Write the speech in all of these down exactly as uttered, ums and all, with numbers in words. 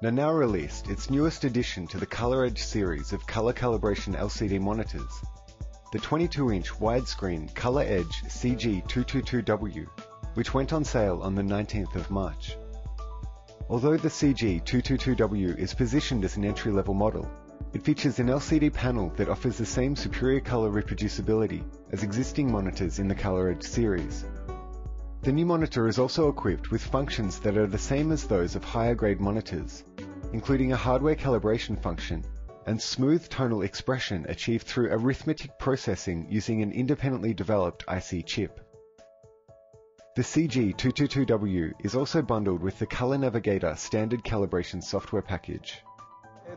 Nanao released its newest addition to the ColorEdge series of color calibration L C D monitors, the twenty-two inch widescreen ColorEdge C G two two two W, which went on sale on the nineteenth of March. Although the C G two two two W is positioned as an entry-level model, it features an L C D panel that offers the same superior color reproducibility as existing monitors in the ColorEdge series. The new monitor is also equipped with functions that are the same as those of higher-grade monitors, including a hardware calibration function and smooth tonal expression achieved through arithmetic processing using an independently developed I C chip. The C G two two two W is also bundled with the ColorNavigator standard calibration software package.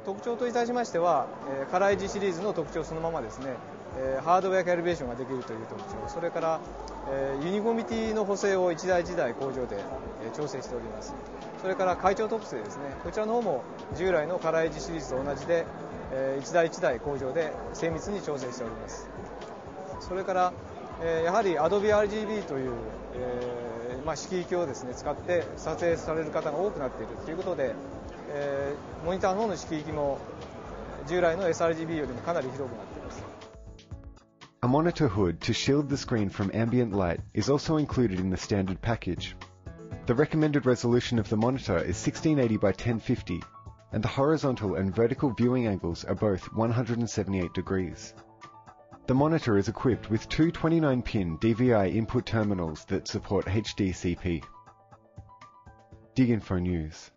特徴といたしましては、カラーエッジシリーズの特徴そのままですね、ハードウェアカリベーションができるという特徴、それからユニフォーミティの補正を一台一台工場で調整しております。それから階調特性ですね、こちらの方も従来のカラーエッジシリーズと同じで、一台一台工場で精密に調整しております。それからやはり Adobe アールジービー という、えーまあ、色域をですね使って撮影される方が多くなっているということで、えー、モニターの方の色域も従来の S R G B よりもかなり広くなっています。A monitor hood to shield the screen from ambient light is also included in the standard package. The recommended resolution of the monitor is sixteen eighty by ten fifty, and the horizontal and vertical viewing angles are both one hundred seventy-eight degrees. The monitor is equipped with two twenty-nine pin D V I input terminals that support H D C P. DigInfo News.